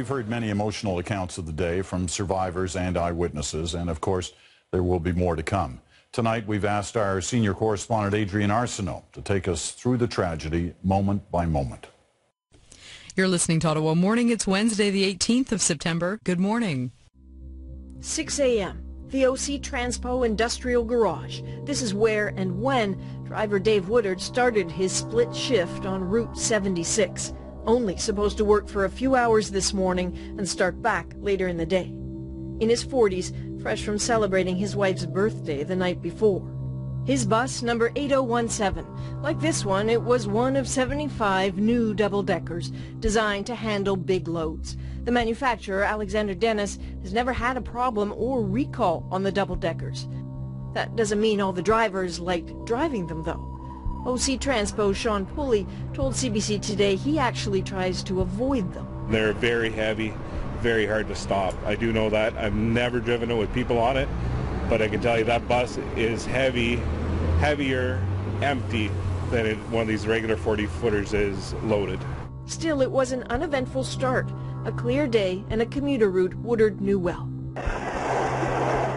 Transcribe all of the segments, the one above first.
We've heard many emotional accounts of the day from survivors and eyewitnesses, and of course, there will be more to come. Tonight, we've asked our senior correspondent, Adrienne Arsenault, to take us through the tragedy moment by moment. You're listening to Ottawa Morning. It's Wednesday, the 18th of September. Good morning. 6 a.m. The OC Transpo Industrial Garage. This is where and when driver Dave Woodard started his split shift on Route 76. Only supposed to work for a few hours this morning and start back later in the day. In his 40s, fresh from celebrating his wife's birthday the night before. His bus, number 8017. Like this one, it was one of 75 new double-deckers designed to handle big loads. The manufacturer, Alexander Dennis, has never had a problem or recall on the double-deckers. That doesn't mean all the drivers liked driving them, though. OC Transpo Sean Pulley told CBC Today he actually tries to avoid them. They're very heavy, very hard to stop. I do know that. I've never driven it with people on it, but I can tell you that bus is heavy, heavier, empty than one of these regular 40-footers is loaded. Still, it was an uneventful start, a clear day and a commuter route Woodard knew well.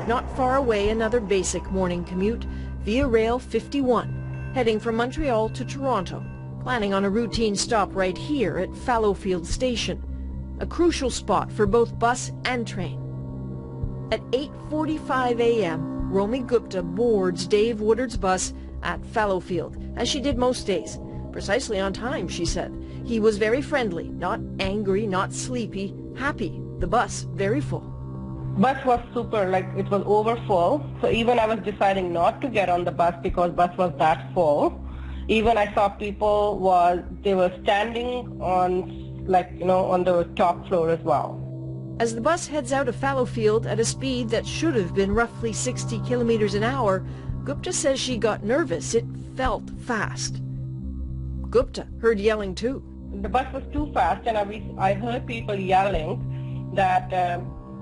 Not far away, another basic morning commute, via Rail 51. Heading from Montreal to Toronto, planning on a routine stop right here at Fallowfield Station, a crucial spot for both bus and train. At 8:45 a.m., Romy Gupta boards Dave Woodard's bus at Fallowfield, as she did most days. Precisely on time, she said. He was very friendly, not angry, not sleepy, happy. The bus very full. Bus was super, like it was overfull, so even I was deciding not to get on the bus because bus was that full. Even I saw people they were standing on, like, you know, on the top floor as well. As the bus heads out of Fallowfield at a speed that should have been roughly 60 kilometers an hour, Gupta says she got nervous. It felt fast. Gupta heard yelling too. The bus was too fast, and I heard people yelling that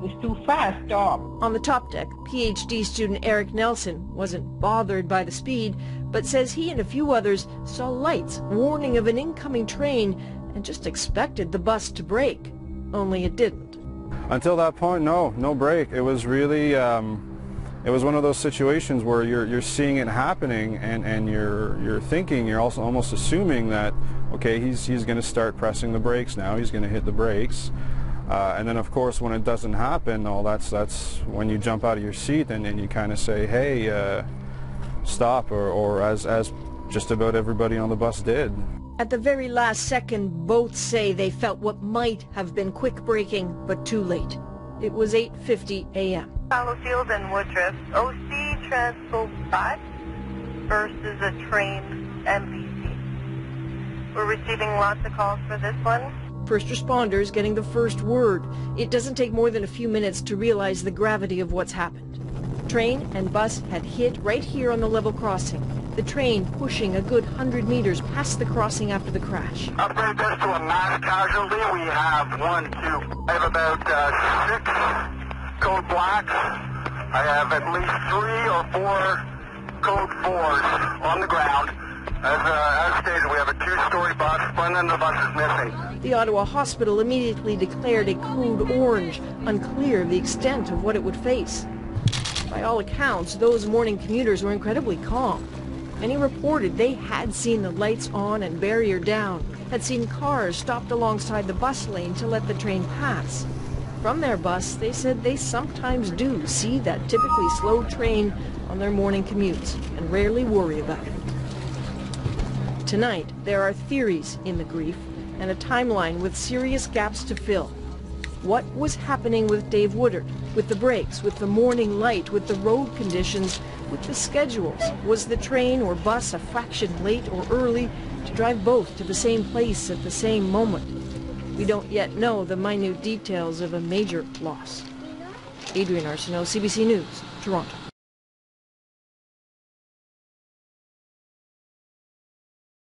it's too fast, stop. On the top deck, PhD student Eric Nelson wasn't bothered by the speed, but says he and a few others saw lights warning of an incoming train and just expected the bus to brake. Only it didn't. Until that point, no brake. It was really, it was one of those situations where you're seeing it happening and you're thinking, you're also almost assuming that, okay, he's going to start pressing the brakes now, he's going to hit the brakes. And then, of course, when it doesn't happen, that's when you jump out of your seat and you kind of say, hey, stop, or as just about everybody on the bus did. At the very last second, both say they felt what might have been quick braking, but too late. It was 8:50 a.m. Fallowfield and Woodruff, OC Transpo bus versus a train MPC. We're receiving lots of calls for this one. First responders getting the first word. It doesn't take more than a few minutes to realize the gravity of what's happened. Train and bus had hit right here on the level crossing. The train pushing a good 100 meters past the crossing after the crash. Update this to a mass casualty. We have about six code blacks. I have at least three or four code fours on the ground. As stated, we have a two-story bus. One end of the bus is missing. The Ottawa Hospital immediately declared a code orange, unclear of the extent of what it would face. By all accounts, those morning commuters were incredibly calm. Many reported they had seen the lights on and barrier down, had seen cars stopped alongside the bus lane to let the train pass. From their bus, they said they sometimes do see that typically slow train on their morning commutes and rarely worry about it. Tonight, there are theories in the grief and a timeline with serious gaps to fill. What was happening with Dave Woodard, with the brakes, with the morning light, with the road conditions, with the schedules? Was the train or bus a fraction late or early to drive both to the same place at the same moment? We don't yet know the minute details of a major loss. Adrienne Arsenault, CBC News, Toronto.